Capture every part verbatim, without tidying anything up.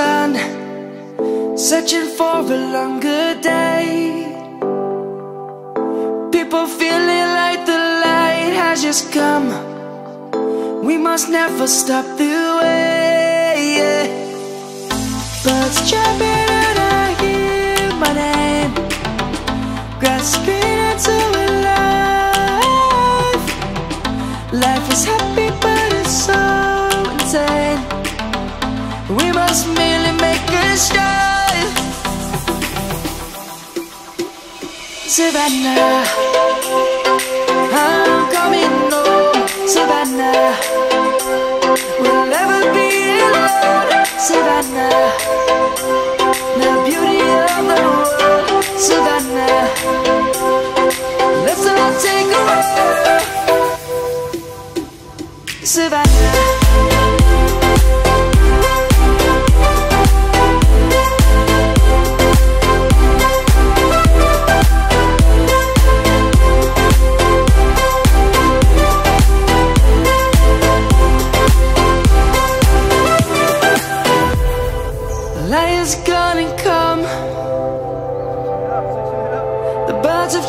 sun, searching for a longer day. People feeling like the light has just come. We must never stop the way, yeah. Birds chirping and I hear my name, grasping into a life. Life is happy but it's so insane. We must merely make a start. Savannah, I'm coming home. Savannah, we'll never be alone. Savannah, the beauty of the world. Savannah, let's all take a walk. Savannah. Light is gonna come. The birds have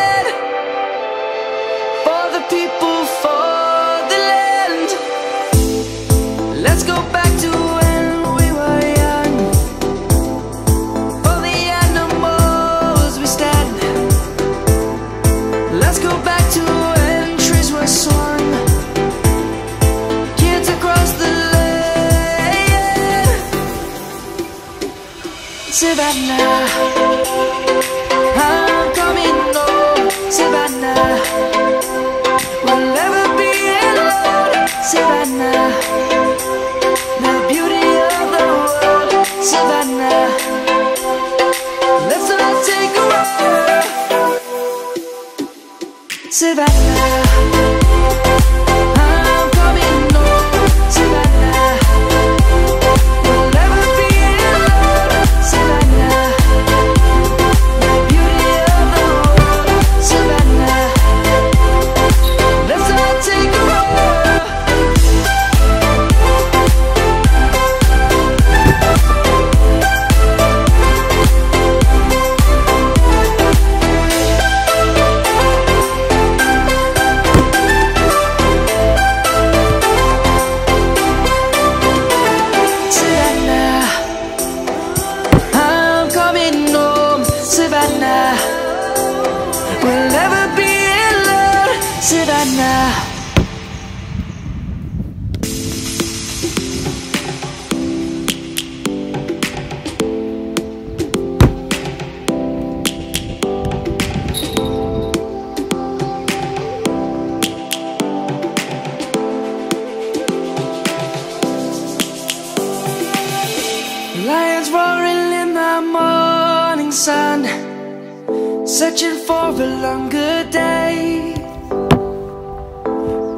for the people, for the land. Let's go back to when we were young. For the animals we stand. Let's go back to when trees were swung. Savannah, I'm coming home. Savannah, we'll never be alone. Savannah, the beauty of the world. Savannah, let's all take a walk. Savannah. Savannah, we'll never be alone. Savannah. Lions roaring in the morning sun, searching for a longer day.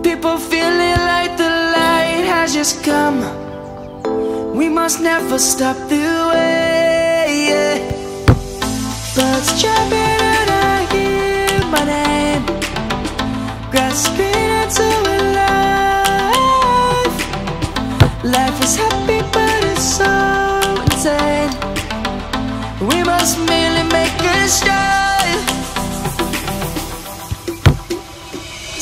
People feeling like the light has just come. We must never stop the way, yeah. Birds chirping and I hear my name, grasping into a life. Life is happy but it's so insane. We must merely make a start.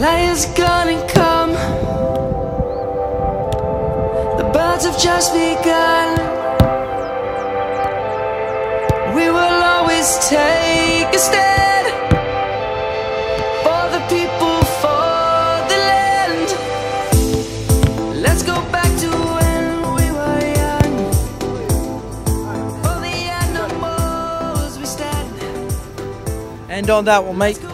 Light is gonna come. The birds have just begun. We will always take a stand for the people, for the land. Let's go back to when we were. And on that, we'll make